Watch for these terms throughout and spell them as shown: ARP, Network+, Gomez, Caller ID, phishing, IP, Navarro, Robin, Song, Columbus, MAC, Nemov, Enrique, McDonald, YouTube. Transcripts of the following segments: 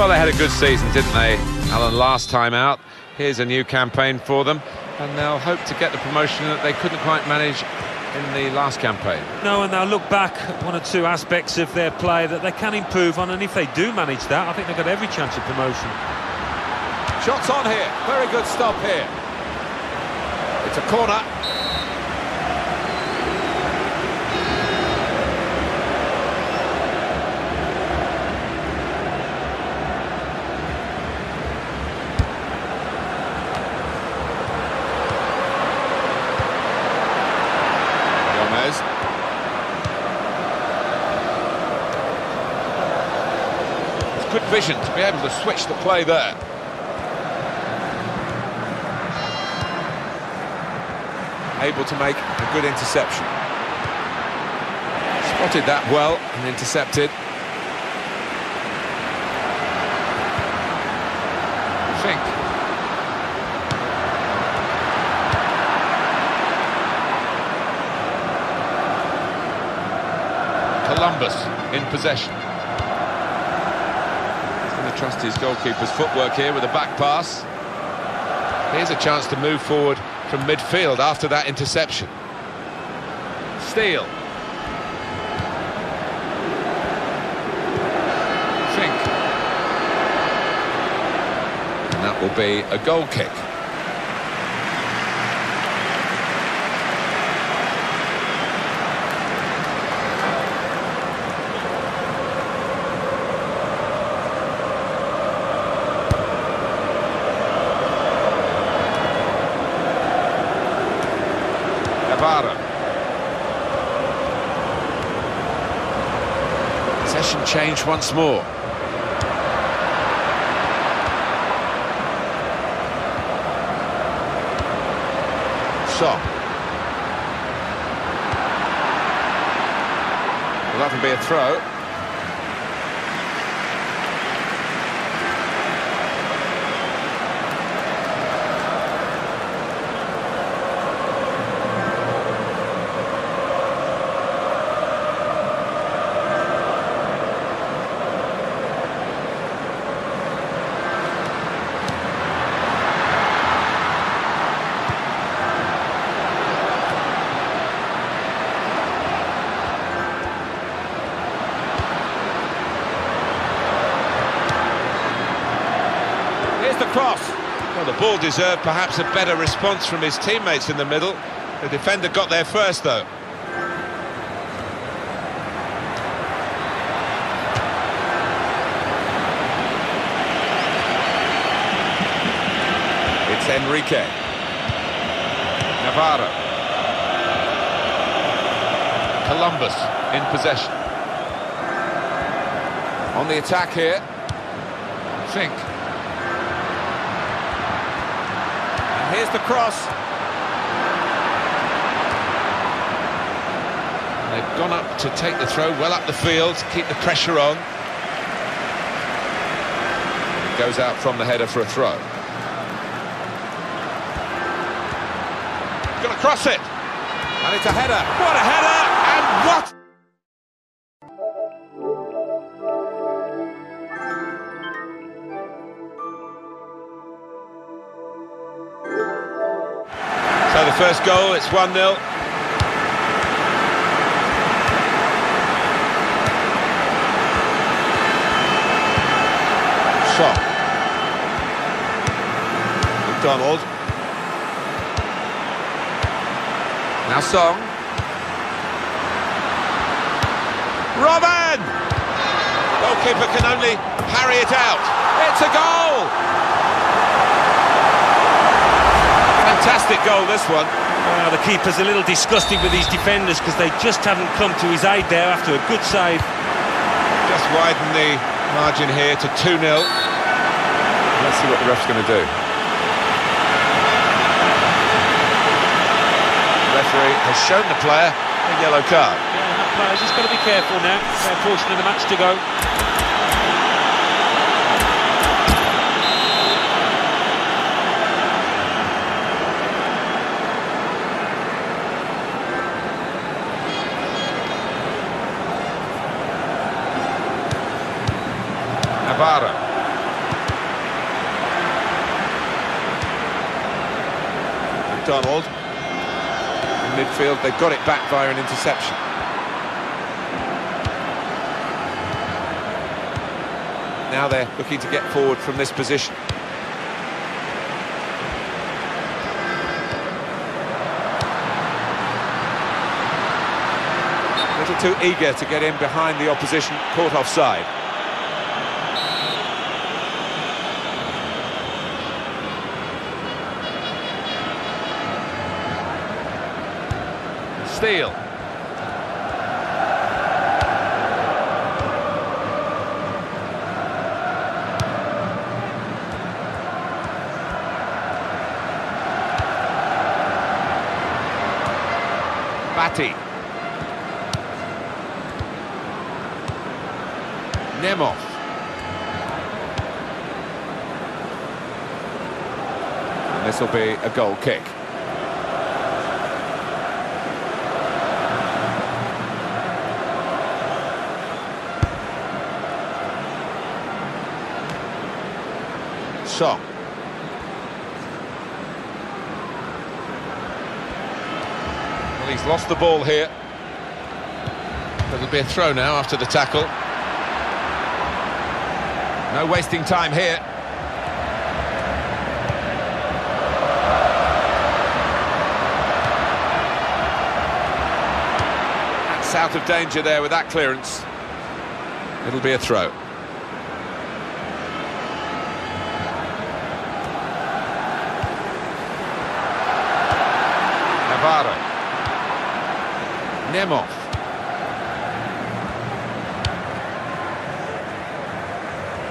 Well, they had a good season, didn't they, Alan, last time out? Here's a new campaign for them, and they'll hope to get the promotion that they couldn't quite manage in the last campaign. No, and they'll look back at one or two aspects of their play that they can improve on, and if they do manage that, I think they've got every chance of promotion. Shots on here, very good stop here. It's a corner. Good vision to be able to switch the play there. Able to make a good interception. Spotted that well and intercepted. Fink. Columbus in possession. Trust his goalkeeper's footwork here with a back pass. Here's a chance to move forward from midfield after that interception. Steele. Fink. And that will be a goal kick. Navarro. Possession change once more. Song. Will that be a throw? The cross. Well, the ball deserved perhaps a better response from his teammates in the middle. The defender got there first, though. It's Enrique. Navarro. Columbus in possession. On the attack here. Fink. Here's the cross. They've gone up to take the throw, well up the field, keep the pressure on. It goes out from the header for a throw. Gonna cross it. And it's a header. What a header! And what... So the first goal, it's 1-0. Shot. McDonald. Now Song. Robin! Goalkeeper can only parry it out. It's a goal! Fantastic goal, this one. Well, the keeper's a little disgusted with these defenders because they just haven't come to his aid there after a good save. Just widen the margin here to 2-0. Let's see what the ref's going to do. The referee has shown the player a yellow card. Yeah, that player's just got to be careful now. Fair portion of the match to go. Navarro. McDonald. In midfield, they've got it back via an interception. Now they're looking to get forward from this position. A little too eager to get in behind the opposition, caught offside. Steal. Batty. Nemov. And this will be a goal kick. Song. Well, he's lost the ball here. It'll be a throw now after the tackle. No wasting time here. That's out of danger there with that clearance. It'll be a throw. Navarro. Nemov.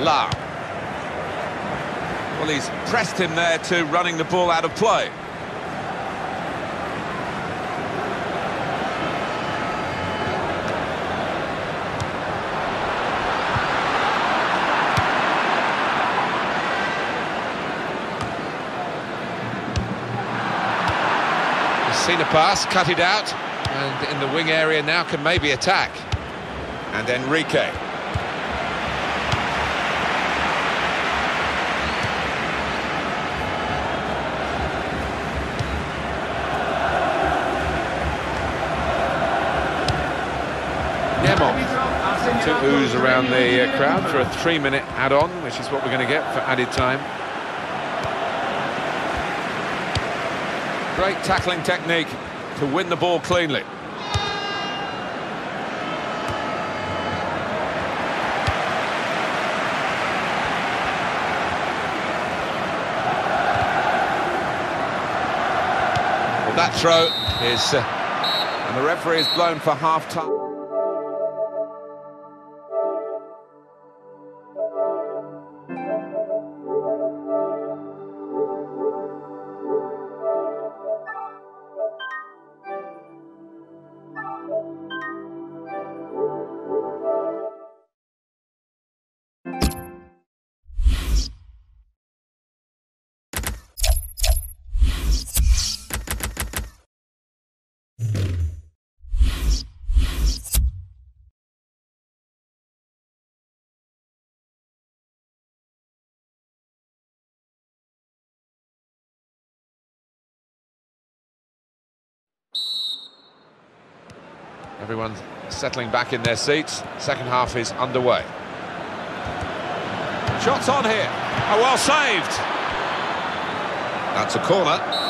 La. Well, he's pressed him there to running the ball out of play. He's seen a pass, cut it out, and in the wing area now can maybe attack. And Enrique. To ooze around the crowd for a 3-minute add-on, which is what we're going to get for added time. Great tackling technique to win the ball cleanly. Well, that throw is... and the referee is blown for half-time. Everyone's settling back in their seats. Second half is underway. Shots on here. Oh, well saved. That's a corner.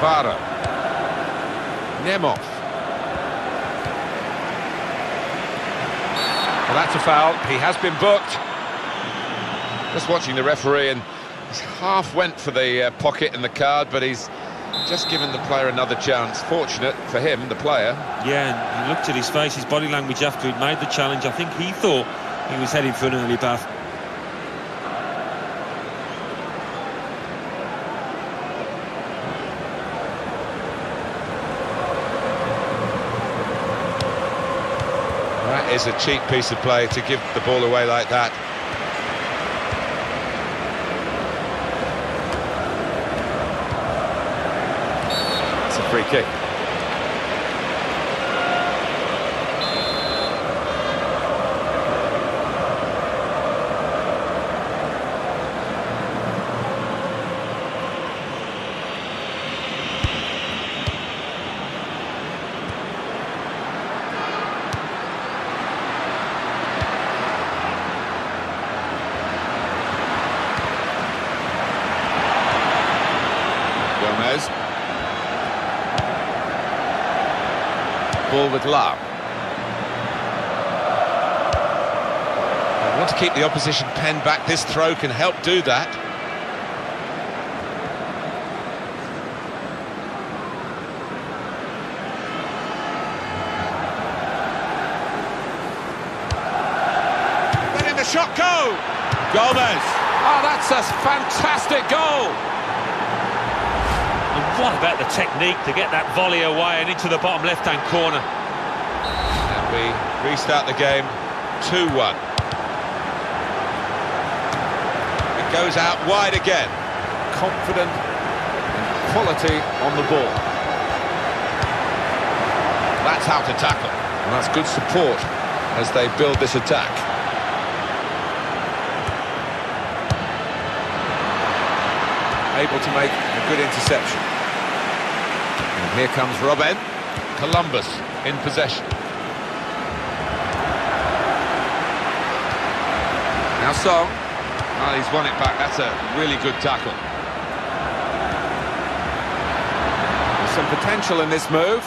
Navarro. Nemov. Well, that's a foul. He has been booked. Just watching the referee, and he's half went for the pocket and the card, but he's just given the player another chance. Fortunate for him, the player. Yeah, and he looked at his face, his body language after he'd made the challenge. I think he thought he was heading for an early bath. That is a cheap piece of play to give the ball away like that. It's a free kick. Ball with love. I want to keep the opposition pen back. This throw can help do that. Letting the shot go. Gomez. Oh, that's a fantastic goal. What about the technique to get that volley away and into the bottom left-hand corner? And we restart the game, 2-1. It goes out wide again. Confident and quality on the ball. That's how to tackle. And that's good support as they build this attack. Able to make a good interception. Here comes Robin. Columbus in possession. Now Song. Oh, he's won it back. That's a really good tackle. There's some potential in this move.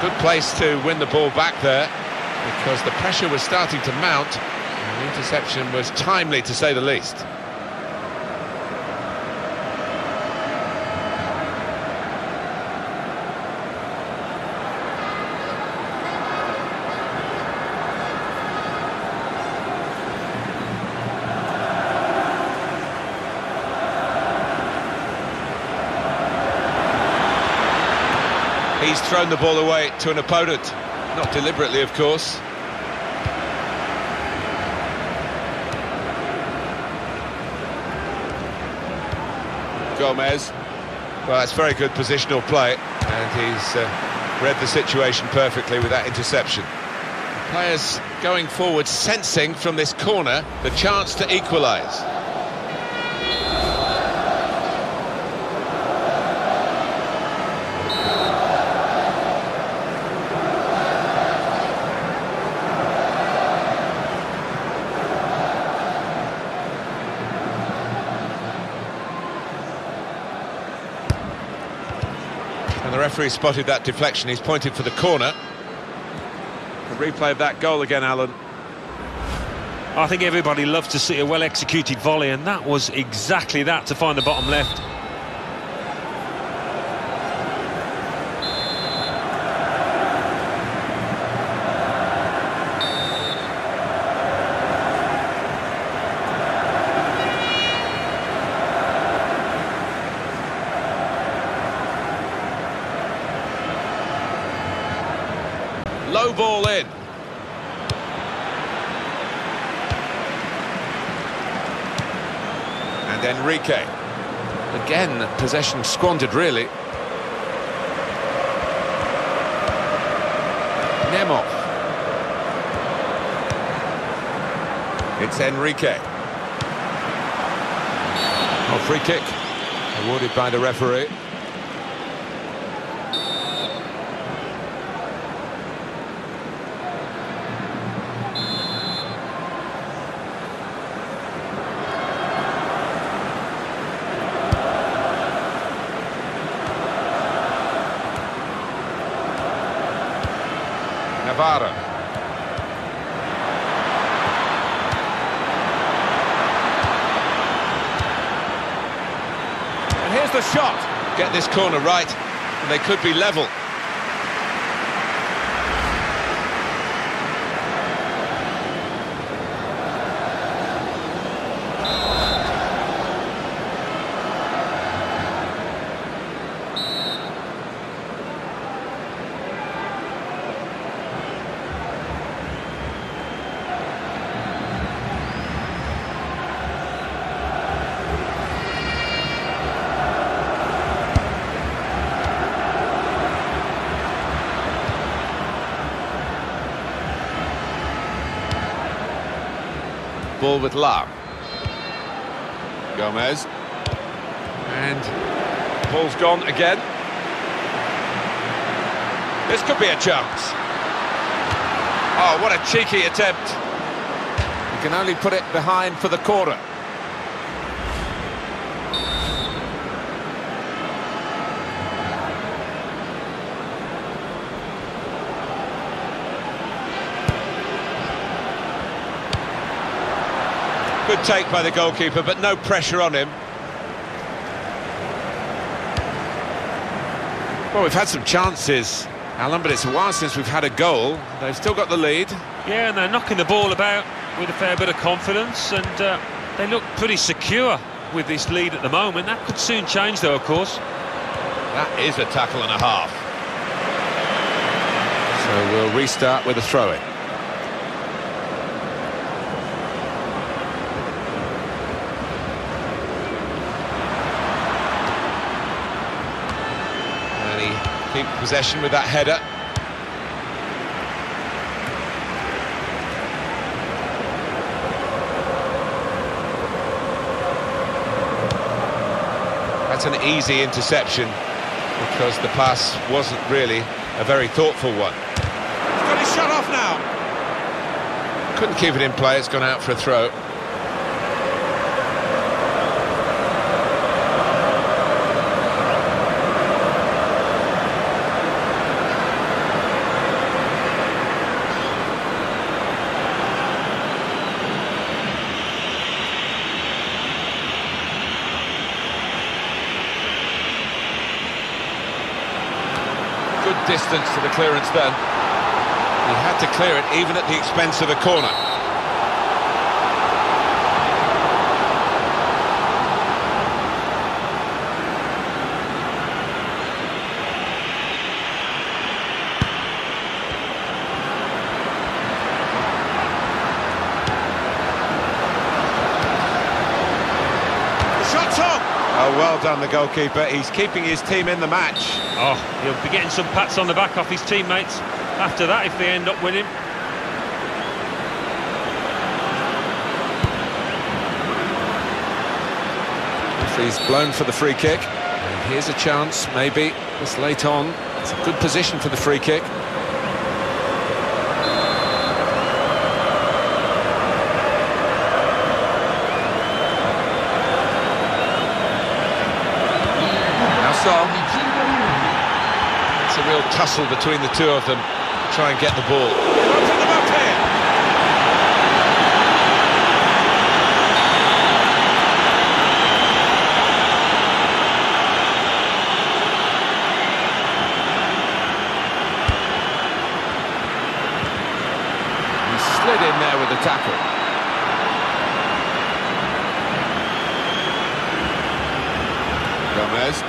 Good place to win the ball back there, because the pressure was starting to mount and the interception was timely, to say the least. He's thrown the ball away to an opponent, not deliberately, of course. Gomez. Well, that's very good positional play, and he's read the situation perfectly with that interception. Players going forward, sensing from this corner the chance to equalise. And the referee spotted that deflection. He's pointed for the corner. A replay of that goal again, Alan. I think everybody loves to see a well-executed volley, and that was exactly that, to find the bottom left. Low ball in. And Enrique. Again, possession squandered, really. Nemov. It's Enrique. Oh, free kick. Awarded by the referee. Navarro. Now's the shot. Get this corner right, and they could be level. Ball with love. Gomez. And ball's gone again. This could be a chance. Oh, what a cheeky attempt. You can only put it behind for the corner. Good take by the goalkeeper, but no pressure on him. Well, we've had some chances, Alan, but it's a while since we've had a goal. They've still got the lead. Yeah, and they're knocking the ball about with a fair bit of confidence, and they look pretty secure with this lead at the moment. That could soon change, though, of course. That is a tackle and a half. So we'll restart with a throw-in. Keep possession with that header. That's an easy interception because the pass wasn't really a very thoughtful one. He's got his shot off now. Couldn't keep it in play, it's gone out for a throw. Distance to the clearance then. He had to clear it even at the expense of a corner. Well done, the goalkeeper. He's keeping his team in the match. Oh, he'll be getting some pats on the back off his teammates after that if they end up winning. He's blown for the free kick. And here's a chance, maybe, this late on. It's a good position for the free kick. Song. It's a real tussle between the two of them to try and get the ball. Open them up here. He slid in there with the tackle. Gomez.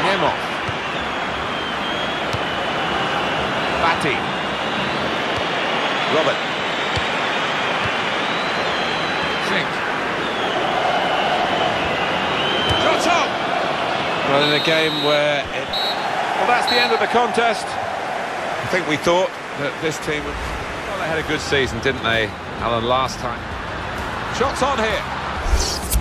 Nemov. Batty. Robin. Sink. Shot up! Well, in a game where... Well, that's the end of the contest. I think we thought that this team... Well, they had a good season, didn't they, Alan, last time? Shots on here.